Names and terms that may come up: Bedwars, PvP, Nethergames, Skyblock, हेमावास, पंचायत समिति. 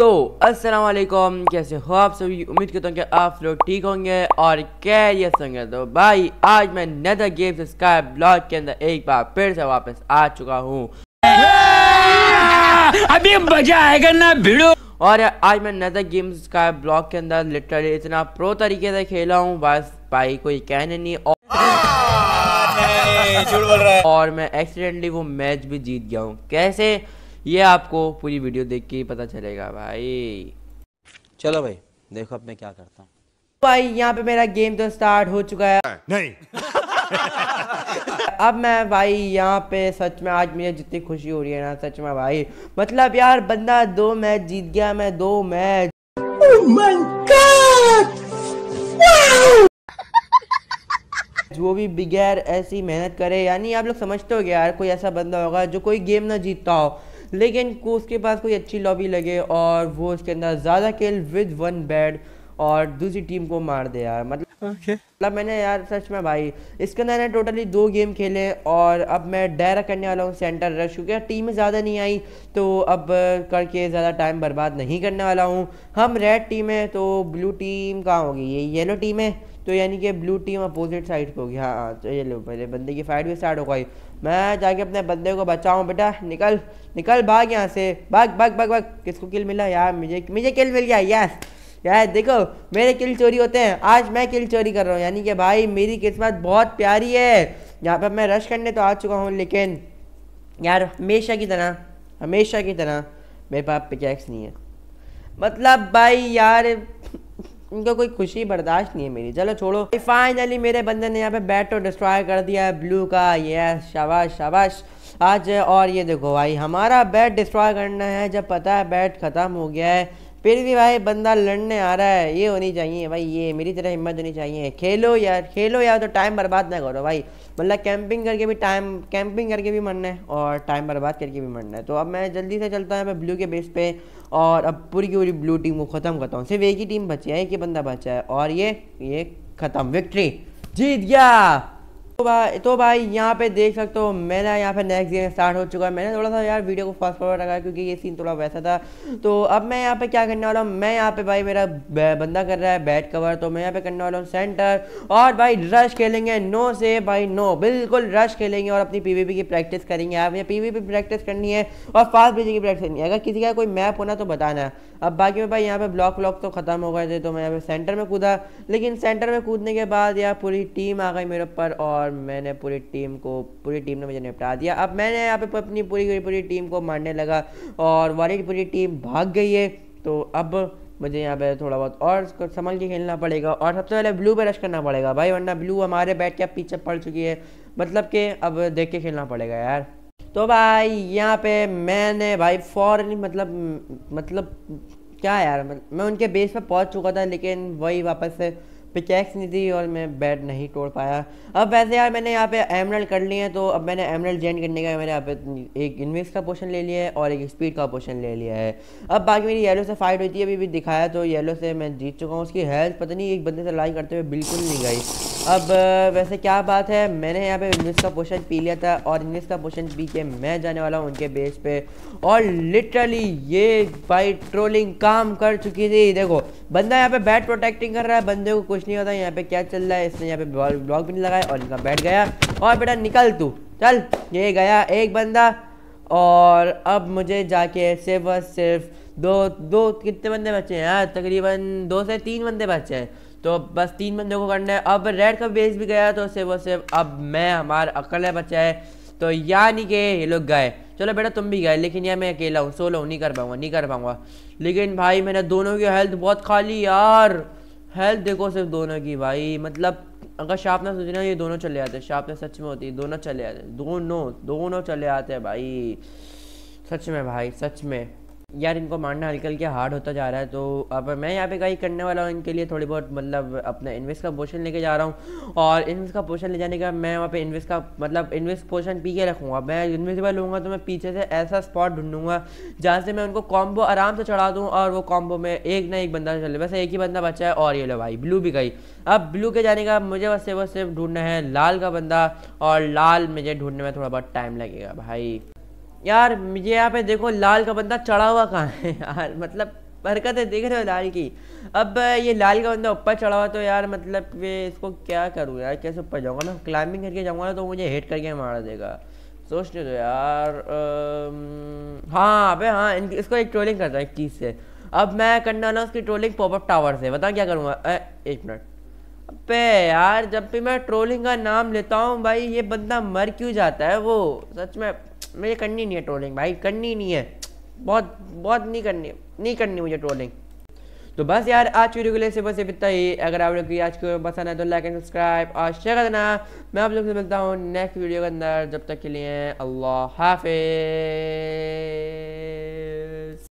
तो अस्सलाम वालेकुम, कैसे हो आप सभी। उम्मीद करता हूँ कि आप लोग ठीक होंगे और खैरियत से होंगे। तो भाई आज मैं नेदर गेम्स स्काई ब्लॉग के अंदर एक बार फिर से वापस आ चुका हूँ। अभी मजा आएगा ना भिड़ो। और आज मैं नेदर गेम्स स्काई ब्लॉग के अंदर लिटरली इतना प्रो तरीके से खेला हूँ, बस भाई कोई कहने नहीं। और मैं एक्सीडेंटली वो मैच भी जीत गया हूँ। कैसे, ये आपको पूरी वीडियो देख के पता चलेगा भाई। चलो भाई देखो अब मैं क्या करता हूँ। भाई यहाँ पे मेरा गेम तो स्टार्ट हो चुका है। नहीं अब मैं भाई यहाँ पे सच में आज मुझे जितनी खुशी हो रही है ना, सच में भाई मतलब यार बंदा 2 मैच जीत गया, मैं 2 match. oh my God! Wow! वो भी बगैर ऐसी मेहनत करे, यानी आप लोग समझते हो यार कोई ऐसा बंदा होगा जो कोई गेम ना जीतता हो लेकिन को उसके पास कोई अच्छी लॉबी लगे और वो उसके अंदर ज़्यादा किल विद 1 बैड और दूसरी टीम को मार दे यार। मतलब मैंने यार सच में भाई इसके अंदर मैंने टोटली 2 गेम खेले और अब मैं डायरा करने वाला हूँ सेंटर रश, क्योंकि टीमें ज़्यादा नहीं आई तो अब करके ज़्यादा टाइम बर्बाद नहीं करने वाला हूँ। हम रेड टीम है तो ब्लू टीम कहाँ होगी, ये येलो टीम है तो यानी कि ब्लू टीम अपोजिट साइड पे होगी। हाँ तो ये लो पहले बंदे की फाइट भी स्टार्ट हो गई। मैं जाके अपने बंदे को बचाऊँ। बेटा निकल निकल, भाग यहाँ से, भाग भाग भाग भाग। किसको किल मिला यार? मुझे किल मिल गया। यस यार देखो मेरे किल चोरी होते हैं, आज मैं किल चोरी कर रहा हूँ, यानी कि भाई मेरी किस्मत बहुत प्यारी है। यहाँ पर मैं रश करने तो आ चुका हूँ लेकिन यार हमेशा की तरह मेरे पास पिकैक्स नहीं है। मतलब भाई यार इनका कोई खुशी बर्दाश्त नहीं है मेरी। चलो छोड़ो, फाइनली मेरे बंदे ने यहाँ पे बैट तो डिस्ट्रॉय कर दिया है ब्लू का। ये शाबाश शाबाश आज। और ये देखो भाई हमारा बैट डिस्ट्रॉय करना है, जब पता है बैट ख़त्म हो गया है फिर भी भाई बंदा लड़ने आ रहा है। ये होनी चाहिए भाई, ये मेरी तरह हिम्मत होनी चाहिए। खेलो यार तो टाइम बर्बाद ना करो भाई। मतलब कैंपिंग करके भी मरना है और टाइम बर्बाद करके भी मरना है। तो अब मैं जल्दी से चलता हूँ मैं ब्लू के बेस पे और अब पूरी की पूरी ब्लू टीम को ख़त्म करता हूँ। सिर्फ एक ही टीम बची है, एक ही बंदा बचा है और ये ख़त्म, विक्ट्री, जीत गया। तो भाई यहाँ पे देख सकते हो मेरा यहाँ पे नेक्स्ट गेम स्टार्ट हो चुका है। मैंने थोड़ा सा यार वीडियो को फास्ट फॉरवर्ड रखा क्योंकि ये सीन थोड़ा वैसा था। तो अब मैं यहाँ पे क्या करने वाला हूँ, मैं यहाँ पे भाई मेरा बंदा कर रहा है बैट कवर, तो मैं यहाँ पे करने वाला हूँ सेंटर और भाई रश खेलेंगे। नो से भाई नो, बिल्कुल रश खेलेंगे और अपनी PvP की प्रैक्टिस करेंगे। आप यहाँ PvP प्रैक्टिस करनी है और फास्ट भेजने की प्रैक्टिस करनी है। अगर किसी का कोई मैप होना तो बताना। अब बाकी में भाई यहाँ पे ब्लॉक तो ख़त्म हो गए थे तो मैं यहाँ पे सेंटर में कूदा, लेकिन सेंटर में कूदने के बाद यार पूरी टीम आ गई मेरे ऊपर और मैंने पूरी टीम ने मुझे निपटा दिया। अब मैंने यहाँ पे अपनी पूरी टीम को मारने लगा और वाली पूरी टीम भाग गई है। तो अब मुझे यहाँ पे थोड़ा बहुत और संभल के खेलना पड़ेगा और सबसे पहले ब्लू पे रश करना पड़ेगा भाई, वरना ब्लू हमारे बैट के पीछे पड़ चुकी है। मतलब कि अब देख के खेलना पड़ेगा यार। तो भाई यहाँ पे मैंने भाई फौरन मतलब क्या यार, मैं उनके बेस पर पहुँच चुका था लेकिन वही वापस से पिकैक्स नहीं थी और मैं बैट नहीं तोड़ पाया। अब वैसे यार मैंने यहाँ पे एमरल्ड कर लिए हैं तो अब मैंने एमरल्ड जेन करने का, मैंने यहाँ पे एक इन्वेस्ट का पोर्शन ले लिया है और एक स्पीड का पोर्शन ले लिया है। अब बाकी मेरी येलो से फाइट हुई थी, अभी भी दिखाया तो येलो से मैं जीत चुका हूँ। उसकी हेल्थ पता नहीं एक बंदे से लड़ाई करते हुए बिल्कुल नहीं गई। अब वैसे क्या बात है, मैंने यहाँ पे इन्वेस्ट का पोर्शन पी लिया था और इन्वेस्ट का पोर्शन पी के मैं जाने वाला हूँ उनके बेस पे और लिटरली ये भाई ट्रोलिंग काम कर चुकी थी। देखो बंदा यहाँ पे बैट प्रोटेक्टिंग कर रहा है, बंदे को कुछ नहीं होता यहाँ पे क्या चल रहा है। इसने यहाँ पे ब्लॉक भी नहीं लगाया और इनका बैट गया। और बेटा निकल तू, चल, ये गया एक बंदा। और अब मुझे जाके सिर्फ दो कितने बंदे बचे हैं यार, तकरीबन 2 से 3 बंदे बचे हैं तो बस 3 बंदों को करना है। अब रेड का बेस भी गया तो सिर्फ अब मैं हमारा अकेला बचा है। तो यानी कि ये लोग गए, चलो बेटा तुम भी गए, लेकिन यार मैं अकेला हूँ, सोलो हूँ, नहीं कर पाऊँगा। लेकिन भाई मैंने दोनों की हेल्थ बहुत खाली यार, हेल्थ देखो सिर्फ दोनों की भाई। मतलब अगर शार्प ना सोचना ये दोनों चले आते, शार्प ना सच में होती है, दोनों चले आते हैं भाई सच में। यार इनको मारना हल्के-हल्के हार्ड होता जा रहा है। तो अब मैं यहाँ पे गाई करने वाला हूँ इनके लिए थोड़ी बहुत, मतलब अपना इन्वेस्ट का पोर्शन लेके जा रहा हूँ और इन्वेस्ट का पोर्शन ले जाने का मैं वहाँ पे इन्वेस्ट का मतलब इन्वेस्ट पोर्शन पी के रखूँगा। मैं इन्वेस्टेबल होऊंगा तो मैं पीछे से ऐसा स्पॉट ढूंढूंगा जहाँ से मैं उनको कॉम्बो आराम से चढ़ा दूँ और वो कॉम्बो में एक ना एक बंदा चले। वैसे एक ही बंदा बचा है और ये लो भाई ब्लू भी गई। अब ब्लू के जाने का मुझे बस सिर्फ ढूंढना है लाल का बंदा और लाल मुझे ढूंढने में थोड़ा बहुत टाइम लगेगा भाई। यार मुझे यहाँ पे देखो लाल का बंदा चढ़ा हुआ कहाँ है यार, मतलब हरकतें देख रहे हो लाल की। अब ये लाल का बंदा ऊपर चढ़ा हुआ तो यार मतलब ये इसको क्या करूँ यार, कैसे ऊपर जाऊँगा ना, क्लाइंबिंग करके जाऊँगा ना तो मुझे हिट करके मार देगा। सोचने दो यार। हाँ अबे हाँ, इसको एक ट्रोलिंग करता है एक चीज़ से। अब मैं करने वाला हूँ उसकी ट्रोलिंग पॉपअप टावर से। बताओ क्या करूँगा। एक मिनट अबे यार, जब भी मैं ट्रोलिंग का नाम लेता हूँ भाई ये बंदा मर क्यों जाता है। वो सच में मुझे करनी नहीं है ट्रोलिंग भाई, करनी नहीं है, बहुत बहुत नहीं करनी मुझे ट्रोलिंग। तो बस यार आज वीडियो के लिए से बस इतना ही। अगर आप लोग की आज को पसंद है तो लाइक एंड सब्सक्राइब और शेयर कर देना। मैं आप लोग से मिलता हूँ नेक्स्ट वीडियो के अंदर, जब तक के लिए अल्लाह हाफिज।